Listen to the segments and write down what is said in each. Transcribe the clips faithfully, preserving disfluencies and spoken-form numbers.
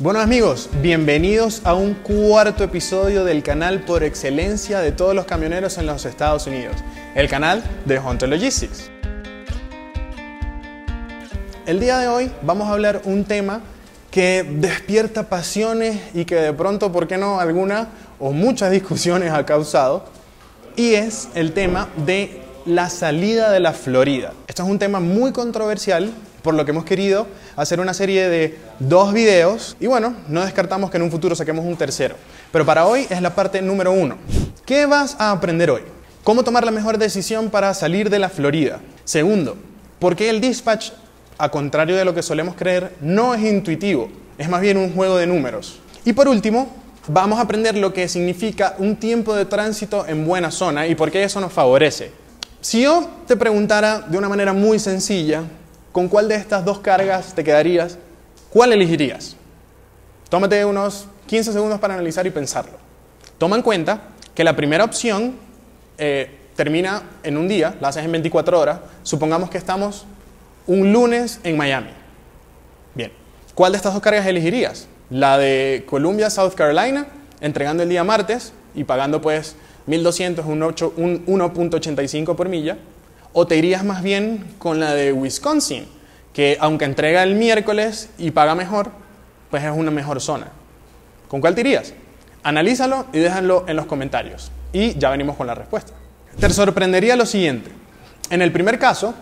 Bueno amigos, bienvenidos a un cuarto episodio del canal por excelencia de todos los camioneros en los Estados Unidos, el canal de Hunter Logistix. El día de hoy vamos a hablar un tema que despierta pasiones y que de pronto, ¿por qué no?, alguna o muchas discusiones ha causado, y es el tema de la salida de la Florida. Esto es un tema muy controversial, por lo que hemos querido hacer una serie de dos videos y bueno, no descartamos que en un futuro saquemos un tercero. Pero para hoy es la parte número uno. ¿Qué vas a aprender hoy? ¿Cómo tomar la mejor decisión para salir de la Florida? Segundo, ¿por qué el dispatch, a contrario de lo que solemos creer, no es intuitivo? Es más bien un juego de números. Y por último, vamos a aprender lo que significa un tiempo de tránsito en buena zona y por qué eso nos favorece. Si yo te preguntara de una manera muy sencilla, ¿con cuál de estas dos cargas te quedarías? ¿Cuál elegirías? Tómate unos quince segundos para analizar y pensarlo. Toma en cuenta que la primera opción eh, termina en un día, la haces en veinticuatro horas. Supongamos que estamos un lunes en Miami. Bien, ¿cuál de estas dos cargas elegirías? La de Columbia, South Carolina, entregando el día martes y pagando pues mil doscientos, un uno punto ochenta y cinco por milla. ¿O te irías más bien con la de Wisconsin, que aunque entrega el miércoles y paga mejor, pues es una mejor zona? ¿Con cuál te irías? Analízalo y déjalo en los comentarios. Y ya venimos con la respuesta. Te sorprendería lo siguiente. En el primer caso,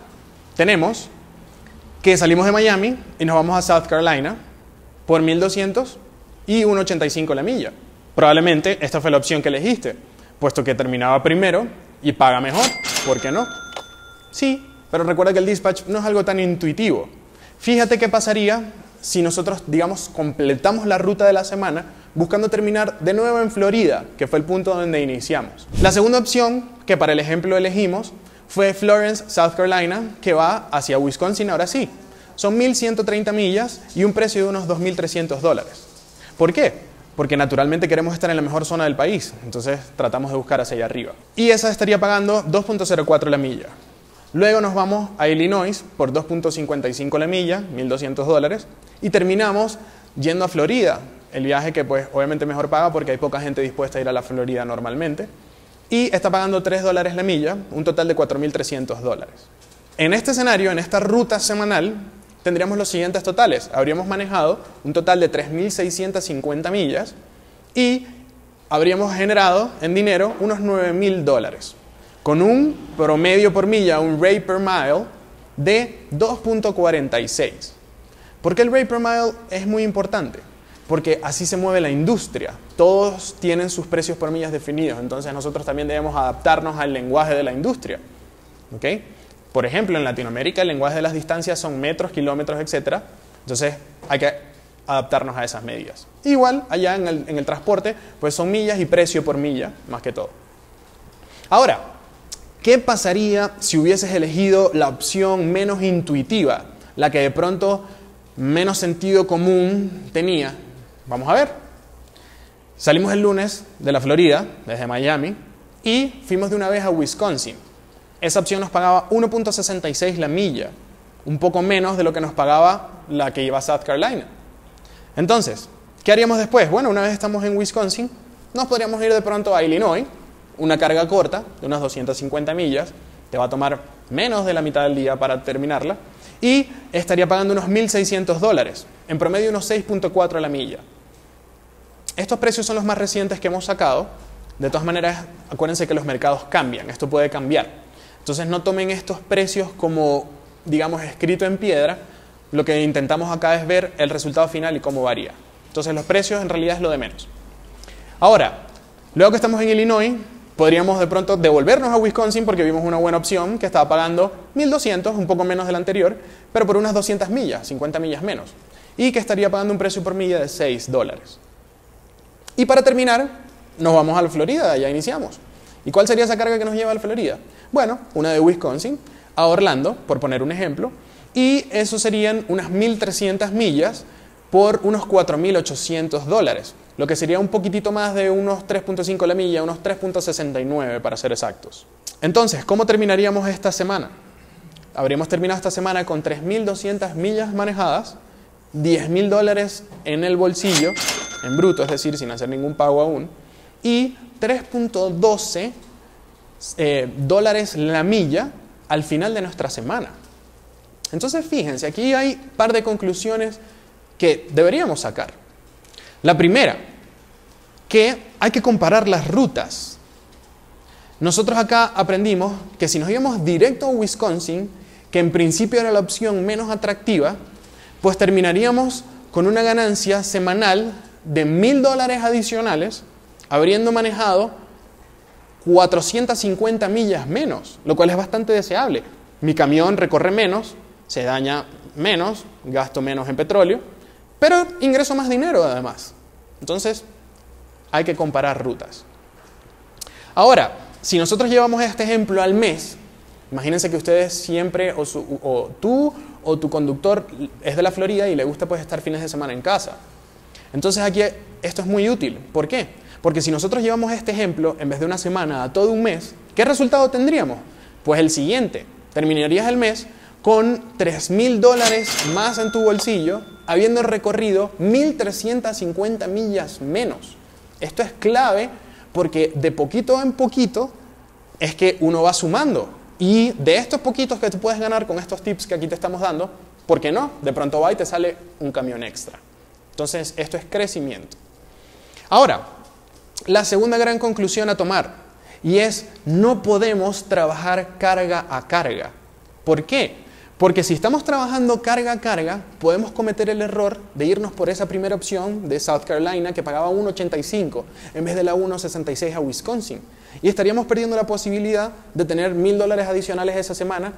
tenemos que salimos de Miami y nos vamos a South Carolina por mil doscientos y uno punto ochenta y cinco la milla. Probablemente esta fue la opción que elegiste, puesto que terminaba primero y paga mejor. ¿Por qué no? Sí, pero recuerda que el dispatch no es algo tan intuitivo. Fíjate qué pasaría si nosotros, digamos, completamos la ruta de la semana buscando terminar de nuevo en Florida, que fue el punto donde iniciamos. La segunda opción, que para el ejemplo elegimos, fue Florence, South Carolina, que va hacia Wisconsin ahora sí. Son mil ciento treinta millas y un precio de unos dos mil trescientos dólares. ¿Por qué? Porque naturalmente queremos estar en la mejor zona del país, entonces tratamos de buscar hacia allá arriba. Y esa estaría pagando dos punto cero cuatro la milla. Luego nos vamos a Illinois por dos punto cincuenta y cinco la milla, mil doscientos dólares. Y terminamos yendo a Florida, el viaje que pues obviamente mejor paga porque hay poca gente dispuesta a ir a la Florida normalmente. Y está pagando tres dólares la milla, un total de cuatro mil trescientos dólares. En este escenario, en esta ruta semanal, tendríamos los siguientes totales. Habríamos manejado un total de tres mil seiscientas cincuenta millas y habríamos generado en dinero unos nueve mil dólares. Con un promedio por milla, un rate per mile, de dos punto cuarenta y seis. ¿Por qué el rate per mile es muy importante? Porque así se mueve la industria. Todos tienen sus precios por millas definidos, entonces nosotros también debemos adaptarnos al lenguaje de la industria. ¿Ok? Por ejemplo, en Latinoamérica el lenguaje de las distancias son metros, kilómetros, etcétera. Entonces hay que adaptarnos a esas medidas. Igual, allá en el, en el transporte, pues son millas y precio por milla, más que todo. Ahora, ¿qué pasaría si hubieses elegido la opción menos intuitiva? La que de pronto menos sentido común tenía. Vamos a ver. Salimos el lunes de la Florida, desde Miami, y fuimos de una vez a Wisconsin. Esa opción nos pagaba uno punto sesenta y seis la milla, un poco menos de lo que nos pagaba la que iba a South Carolina. Entonces, ¿qué haríamos después? Bueno, una vez estamos en Wisconsin, nos podríamos ir de pronto a Illinois. Una carga corta, de unas doscientas cincuenta millas, te va a tomar menos de la mitad del día para terminarla, y estaría pagando unos mil seiscientos dólares, en promedio unos seis punto cuatro la milla. Estos precios son los más recientes que hemos sacado. De todas maneras, acuérdense que los mercados cambian, esto puede cambiar. Entonces no tomen estos precios como, digamos, escrito en piedra. Lo que intentamos acá es ver el resultado final y cómo varía. Entonces los precios en realidad es lo de menos. Ahora, luego que estamos en Illinois, podríamos de pronto devolvernos a Wisconsin porque vimos una buena opción que estaba pagando mil doscientos, un poco menos de la anterior, pero por unas doscientas millas, cincuenta millas menos, y que estaría pagando un precio por milla de seis dólares. Y para terminar, nos vamos a la Florida, ya iniciamos. ¿Y cuál sería esa carga que nos lleva a la Florida? Bueno, una de Wisconsin a Orlando, por poner un ejemplo, y eso serían unas mil trescientas millas por unos cuatro mil ochocientos dólares. Lo que sería un poquitito más de unos tres punto cinco la milla, unos tres punto sesenta y nueve para ser exactos. Entonces, ¿cómo terminaríamos esta semana? Habríamos terminado esta semana con tres mil doscientas millas manejadas diez mil dólares en el bolsillo, en bruto, es decir, sin hacer ningún pago aún, y tres punto doce eh, dólares la milla al final de nuestra semana. Entonces, fíjense, aquí hay un par de conclusiones que deberíamos sacar. La primera, que hay que comparar las rutas. Nosotros acá aprendimos que si nos íbamos directo a Wisconsin, que en principio era la opción menos atractiva, pues terminaríamos con una ganancia semanal de mil dólares adicionales, habiendo manejado cuatrocientas cincuenta millas menos, lo cual es bastante deseable. Mi camión recorre menos, se daña menos, gasto menos en petróleo, pero ingreso más dinero además. Entonces, hay que comparar rutas. Ahora, si nosotros llevamos este ejemplo al mes, imagínense que ustedes siempre, o, su, o tú o tu conductor es de la Florida y le gusta pues estar fines de semana en casa. Entonces aquí esto es muy útil. ¿Por qué? Porque si nosotros llevamos este ejemplo, en vez de una semana a todo un mes, ¿qué resultado tendríamos? Pues el siguiente. Terminarías el mes con tres mil dólares más en tu bolsillo, habiendo recorrido mil trescientas cincuenta millas menos. Esto es clave porque de poquito en poquito es que uno va sumando. Y de estos poquitos que tú puedes ganar con estos tips que aquí te estamos dando, ¿por qué no? De pronto va y te sale un camión extra. Entonces, esto es crecimiento. Ahora, la segunda gran conclusión a tomar, y es no podemos trabajar carga a carga. ¿Por qué? Porque si estamos trabajando carga a carga, podemos cometer el error de irnos por esa primera opción de South Carolina que pagaba uno ochenta y cinco en vez de la uno sesenta y seis a Wisconsin. Y estaríamos perdiendo la posibilidad de tener mil dólares adicionales esa semana.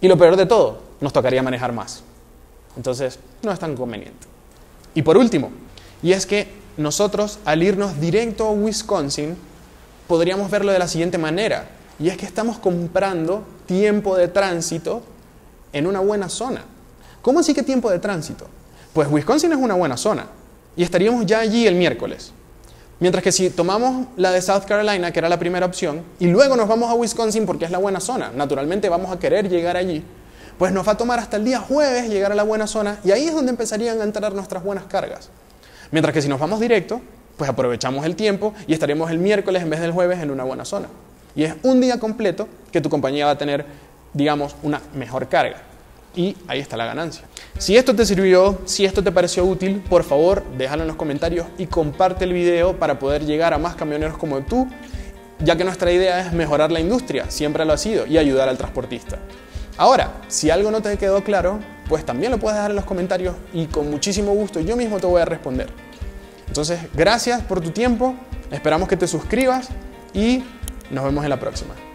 Y lo peor de todo, nos tocaría manejar más. Entonces, no es tan conveniente. Y por último, y es que nosotros al irnos directo a Wisconsin, podríamos verlo de la siguiente manera. Y es que estamos comprando tiempo de tránsito en una buena zona. ¿Cómo así que tiempo de tránsito? Pues Wisconsin es una buena zona y estaríamos ya allí el miércoles. Mientras que si tomamos la de South Carolina, que era la primera opción, y luego nos vamos a Wisconsin porque es la buena zona, naturalmente vamos a querer llegar allí, pues nos va a tomar hasta el día jueves llegar a la buena zona y ahí es donde empezarían a entrar nuestras buenas cargas. Mientras que si nos vamos directo, pues aprovechamos el tiempo y estaremos el miércoles en vez del jueves en una buena zona. Y es un día completo que tu compañía va a tener, digamos, una mejor carga. Y ahí está la ganancia. Si esto te sirvió, si esto te pareció útil, por favor, déjalo en los comentarios y comparte el video para poder llegar a más camioneros como tú, ya que nuestra idea es mejorar la industria, siempre lo ha sido, y ayudar al transportista. Ahora, si algo no te quedó claro, pues también lo puedes dejar en los comentarios y con muchísimo gusto yo mismo te voy a responder. Entonces, gracias por tu tiempo, esperamos que te suscribas y nos vemos en la próxima.